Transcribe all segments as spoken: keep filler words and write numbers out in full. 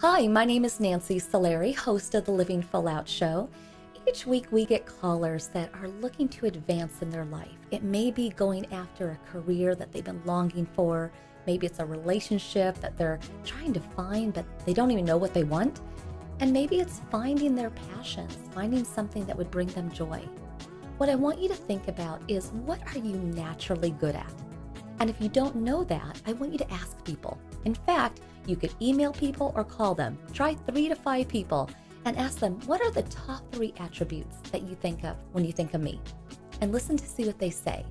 Hi, my name is Nancy Solari, host of the Living Full Out show. Each week we get callers that are looking to advance in their life. It may be going after a career that they've been longing for. Maybe it's a relationship that they're trying to find, but they don't even know what they want. And maybe it's finding their passions, finding something that would bring them joy. What I want you to think about is, what are you naturally good at? And if you don't know that, I want you to ask people. In fact, you could email people or call them. Try three to five people and ask them, what are the top three attributes that you think of when you think of me? And listen to see what they say.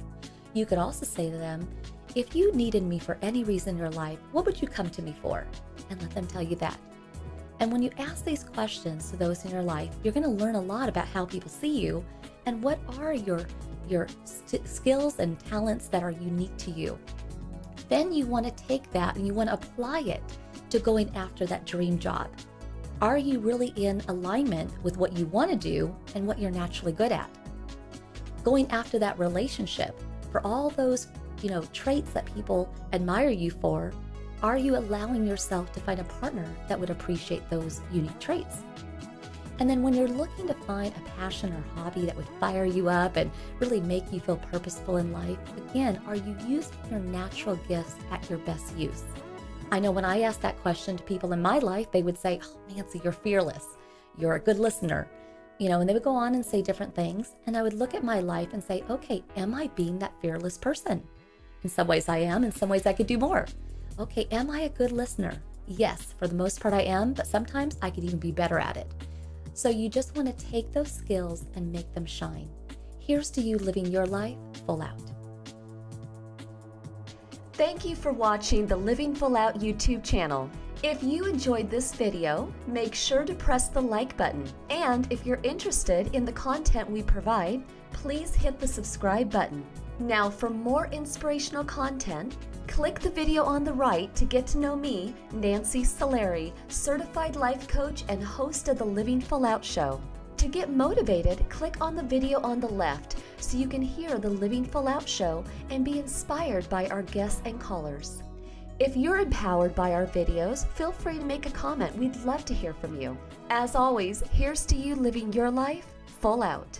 You could also say to them, if you needed me for any reason in your life, what would you come to me for? And let them tell you that. And when you ask these questions to those in your life, you're going to learn a lot about how people see you and what are your, your skills and talents that are unique to you. Then you want to take that and you want to apply it to going after that dream job. Are you really in alignment with what you want to do and what you're naturally good at? Going after that relationship, for all those, you know, traits that people admire you for, are you allowing yourself to find a partner that would appreciate those unique traits? And then when you're looking to find a passion or hobby that would fire you up and really make you feel purposeful in life, again, are you using your natural gifts at your best use? I know when I asked that question to people in my life, they would say, oh, Nancy, you're fearless. You're a good listener. You know, and they would go on and say different things. And I would look at my life and say, okay, am I being that fearless person? In some ways I am. In some ways I could do more. Okay, am I a good listener? Yes, for the most part I am, but sometimes I could even be better at it. So you just want to take those skills and make them shine. Here's to you living your life full out. Thank you for watching the Living Full Out YouTube channel. If you enjoyed this video, make sure to press the like button. And if you're interested in the content we provide, please hit the subscribe button. Now, for more inspirational content, click the video on the right to get to know me, Nancy Solari, certified life coach and host of the Living Full Out show. To get motivated, click on the video on the left so you can hear the Living Full Out show and be inspired by our guests and callers. If you're empowered by our videos, feel free to make a comment. We'd love to hear from you. As always, here's to you living your life full out.